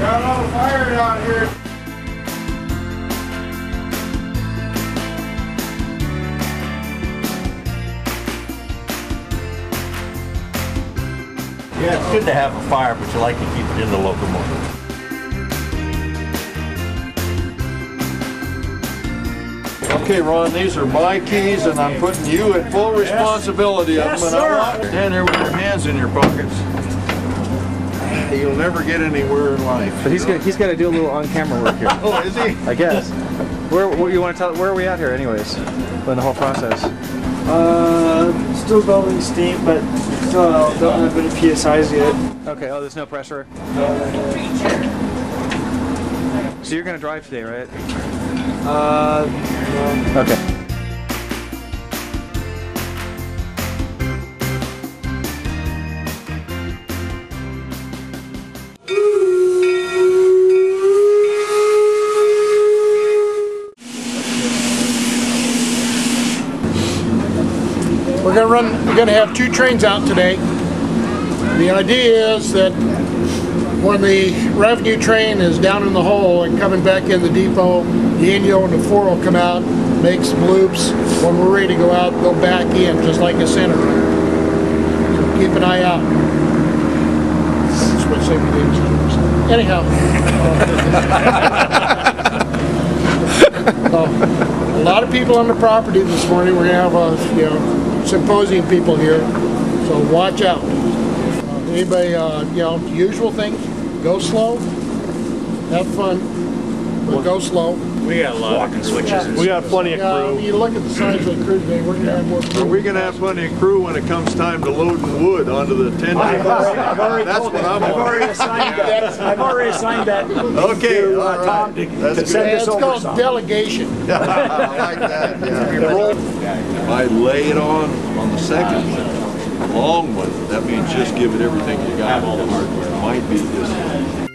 Got a lot of fire down here. Yeah, it's good to have a fire, but you like to keep it in the locomotive. Okay, Ron, these are my keys, and I'm putting you at full responsibility of them. And I want you to stand there with your hands in your pockets. You'll never get anywhere in life. But he's got to do a little on-camera work here. Oh, is he? I guess. Where you want to tell? Where are we at here, anyways? In the whole process. Still building steam, but still don't have any PSIs yet. Okay. Oh, there's no pressure. So you're gonna drive today, right? No. Okay. We're gonna have two trains out today. The idea is that when the revenue train is down in the hole and coming back in the depot, the Inyo and the 4 will come out, make some loops. When we're ready to go out, go back in, just like a center. So keep an eye out. That's what safety is. Anyhow. A lot of people on the property this morning. We're gonna have a symposium people here, so watch out. Anybody, usual things. Go slow. Have fun. But go slow. We got a lot of switches. Yeah. We got plenty of crew. You look at the size of the crew today. We're gonna have more crew. We're gonna have plenty of crew when it comes time to loading wood onto the tender. I've already assigned that. Okay, Tom. That's called delegation. I like that. Yeah. I lay it on the second one. Long one, that means just give it everything you got. All the hardware might be this one.